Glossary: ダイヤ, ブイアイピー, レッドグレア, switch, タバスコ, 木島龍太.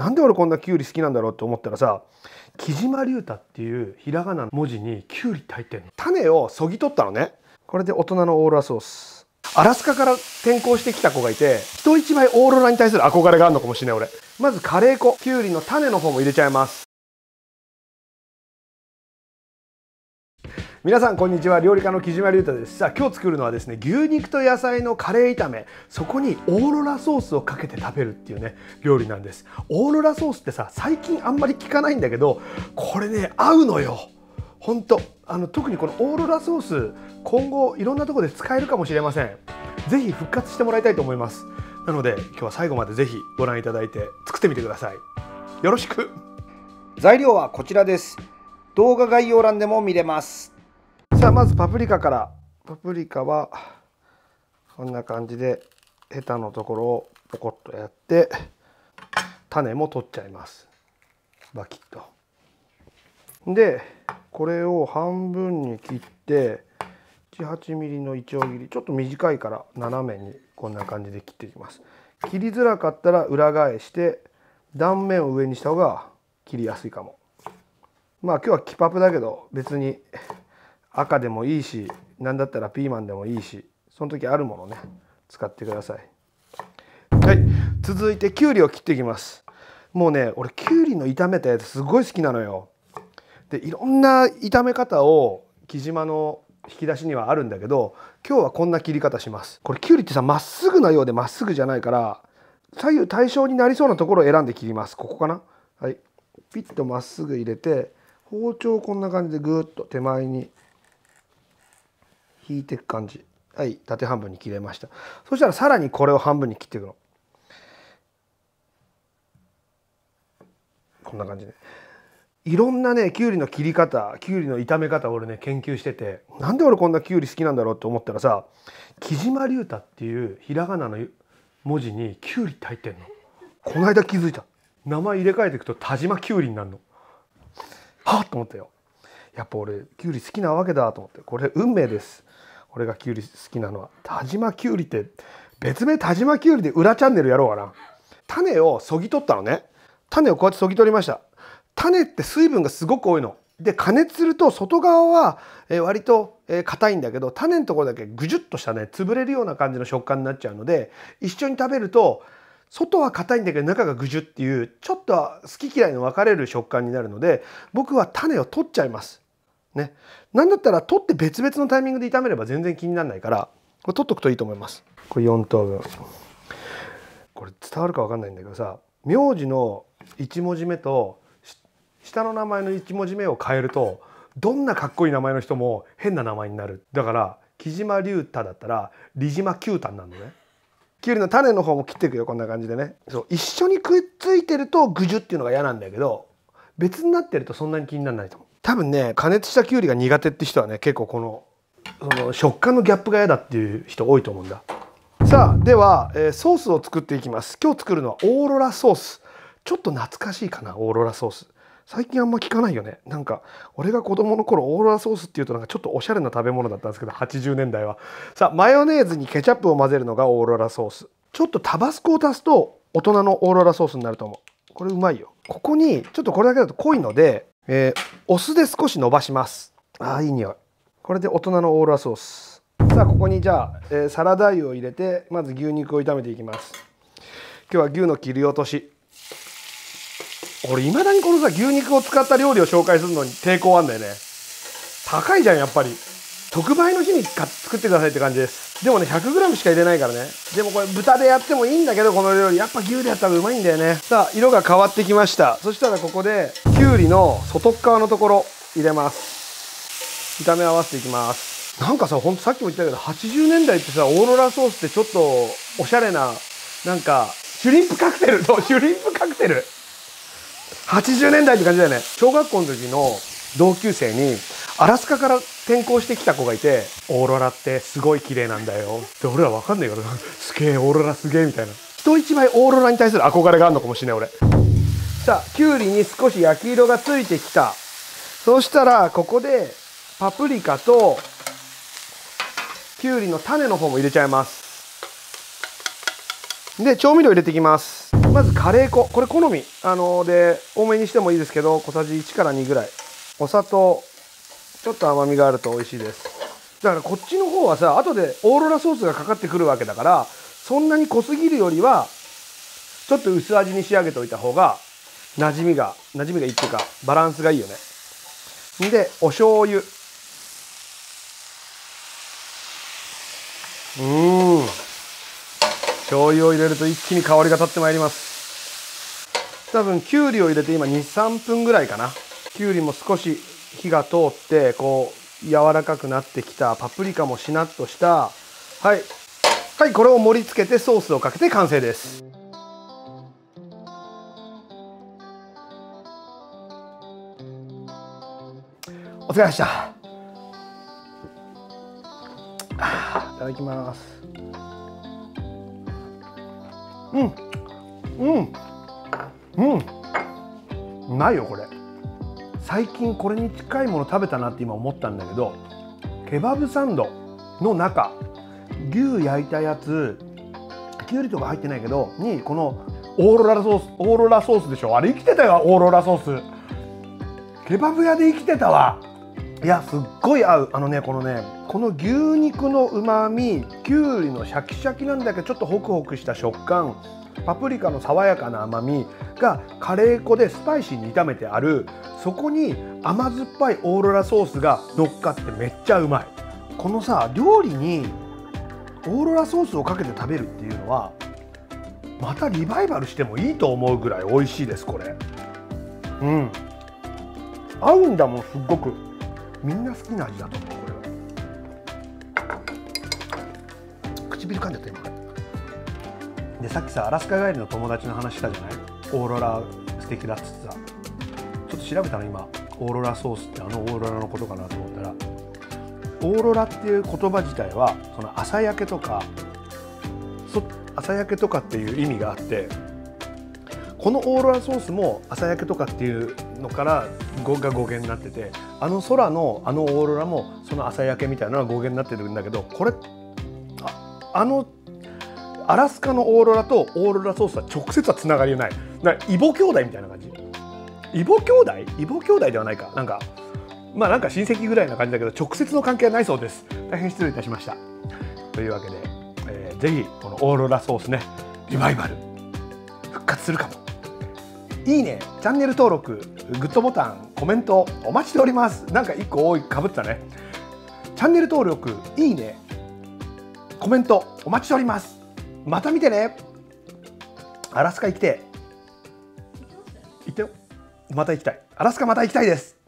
なんで俺こんなキュウリ好きなんだろうって思ったらさ、木島龍太っていうひらがなの文字にキュウリって入ってるの。種をそぎ取ったのね。これで大人のオーロラソース。アラスカから転校してきた子がいて、人一倍オーロラに対する憧れがあるのかもしれない俺。まずカレー粉、キュウリの種の方も入れちゃいます。皆さんこんにちは、料理家の木島龍太です。さあ、今日作るのはですね、牛肉と野菜のカレー炒め、そこにオーロラソースをかけて食べるっていうね、料理なんです。オーロラソースってさ、最近あんまり聞かないんだけど、これね合うのよほんと。特にこのオーロラソース、今後いろんなとこで使えるかもしれません。是非復活してもらいたいと思います。なので今日は最後まで是非ご覧いただいて作ってみてください。よろしく。材料はこちらです。動画概要欄でも見れます。さあ、まずパプリカから。パプリカはこんな感じでヘタのところをポコッとやって、種も取っちゃいます。バキッと。でこれを半分に切って 7、8mm のいちょう切り、ちょっと短いから斜めにこんな感じで切っていきます。切りづらかったら裏返して断面を上にした方が切りやすいかも。まあ今日はキパプだけど、別に赤でもいいし、何だったらピーマンでもいいし、その時あるものね使ってください。はい、続いてきゅうりを切っていきます。もうね、俺きゅうりの炒めたやつすごい好きなのよ。でいろんな炒め方を木島の引き出しにはあるんだけど、今日はこんな切り方します。これきゅうりってさ、まっすぐなようでまっすぐじゃないから、左右対称になりそうなところを選んで切ります。ここかな。はい、ピッとまっすぐ入れて、包丁をこんな感じでぐーっと手前に引いていく感じ。はい、縦半分に切れました。そしたらさらにこれを半分に切っていくの。こんな感じで、ね、いろんなねきゅうりの切り方、きゅうりの炒め方を俺ね研究してて、なんで俺こんなきゅうり好きなんだろうって思ったらさ、木島龍太っていうひらがなの文字にきゅうりって入ってんの。この間気づいた。名前入れ替えていくと田島きゅうりになるの。はっと思ったよ。やっぱ俺きゅうり好きなわけだと思って、これ運命です。俺がきゅうり好きなのは。田島きゅうりって、別名田島きゅうりで裏チャンネルやろうかな。種をそぎ取ったのね。種をこうやってそぎ取りました。種って水分がすごく多いので、加熱すると外側は割と硬いんだけど、種のところだけぐじゅっとしたね、潰れるような感じの食感になっちゃうので、一緒に食べると外は硬いんだけど中がぐじゅっていう、ちょっと好き嫌いの分かれる食感になるので、僕は種を取っちゃいますね。なんだったら取って別々のタイミングで炒めれば全然気にならないから、これ取っとくといいと思います。これ4等分。これ伝わるか分かんないんだけどさ、名字の1文字目と下の名前の1文字目を変えると、どんなかっこいい名前の人も変な名前になる。だから木島龍太だったら利島九太になるのね。きゅうりの種の方も切っていくよ。こんな感じでね。そう、一緒にくっついてるとぐじゅっていうのが嫌なんだけど、別になってるとそんなに気にならないと思う。多分ね、加熱したきゅうりが苦手って人はね、結構その食感のギャップが嫌だっていう人多いと思うんだ。さあ、では、ソースを作っていきます。今日作るのはオーロラソース。ちょっと懐かしいかな、オーロラソース。最近あんま聞かないよね。なんか俺が子供の頃、オーロラソースっていうとなんかちょっとおしゃれな食べ物だったんですけど、80年代は。さあ、マヨネーズにケチャップを混ぜるのがオーロラソース。ちょっとタバスコを足すと大人のオーロラソースになると思う。これうまいよ。ここにちょっとこれだけだと濃いので、お酢で少し伸ばします。あー、いい匂い。これで大人のオーロラソース。さあ、ここにじゃあ、サラダ油を入れて、まず牛肉を炒めていきます。今日は牛の切り落とし。俺いまだにこのさ、牛肉を使った料理を紹介するのに抵抗あんだよね。高いじゃんやっぱり。特売の日に作ってくださいって感じです。でもね 100g しか入れないからね。でもこれ豚でやってもいいんだけど、この料理やっぱ牛でやったらうまいんだよね。さあ、色が変わってきました。そしたらここできゅうりの外側のところ入れます。炒め合わせていきます。なんかさ、ほんとさっきも言ったけど、80年代ってさ、オーロラソースってちょっとおしゃれな、なんかシュリンプカクテルとシュリンプカクテル、80年代って感じだよね。小学校の時の同級生にアラスカから転校してきた子がいて、オーロラってすごい綺麗なんだよって。俺らわかんないからすげえオーロラすげえみたいな。人一倍オーロラに対する憧れがあるのかもしれない俺。さあ、きゅうりに少し焼き色がついてきた。そうしたらここでパプリカときゅうりの種の方も入れちゃいます。で調味料入れていきます。まずカレー粉、これ好みで多めにしてもいいですけど、小さじ1から2ぐらい、お砂糖、ちょっと甘みがあると美味しいです。だからこっちの方はさ、後でオーロラソースがかかってくるわけだから、そんなに濃すぎるよりはちょっと薄味に仕上げといた方が馴染みがいいっていうか、バランスがいいよね。でお醤油、醤油を入れると一気に香りが立ってまいります。多分きゅうりを入れて今 2,3 分ぐらいかな。きゅうりも少し火が通ってこう柔らかくなってきた。パプリカもしなっとした。はい、はい、これを盛り付けてソースをかけて完成です。お疲れ様でした。いただきます。うまいよこれ。最近これに近いもの食べたなって今思ったんだけど、ケバブサンドの中、牛焼いたやつ、きゅうりとか入ってないけどに、このオーロラソースでしょ。あれ生きてたよ、オーロラソース。ケバブ屋で生きてたわ。いやすっごい合う。この牛肉のうまみ、きゅうりのシャキシャキなんだけどちょっとホクホクした食感、パプリカの爽やかな甘みがカレー粉でスパイシーに炒めてある。そこに甘酸っぱいオーロラソースが乗っかってめっちゃうまい。このさ、料理にオーロラソースをかけて食べるっていうのはまたリバイバルしてもいいと思うぐらい美味しいですこれ。合うんだもん、すっごく。みんな好きな味だと思うこれは。唇噛んじゃった今で。さっきさ、アラスカ帰りの友達の話したじゃない、オーロラ素敵だっつってさ。ちょっと調べたの今、オーロラソースってあのオーロラのことかなと思ったら、オーロラっていう言葉自体はその朝焼けとかっていう意味があって、このオーロラソースも朝焼けとかっていうのから語源になってて、あの空のあのオーロラもその朝焼けみたいなのが語源になってるんだけど、これあのアラスカのオーロラとオーロラソースは直接はつながりない。だからイボ兄弟みたいな感じ。イボ兄弟ではないか、なんかまあなんか親戚ぐらいな感じだけど直接の関係はないそうです。大変失礼いたしました。というわけで、ぜひこのオーロラソースね、リバイバル復活するかも。いいね、チャンネル登録、グッドボタン、コメントお待ちしております。なんか1個多いかぶったね。チャンネル登録、いいね、コメントお待ちしております。また見てね。アラスカ行きてえ。行ってよ。また行きたい。アラスカまた行きたいです。